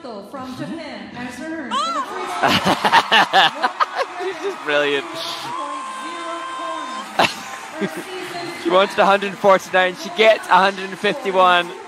Sato from Japan has earned She's just brilliant. She wants 149, she gets 151.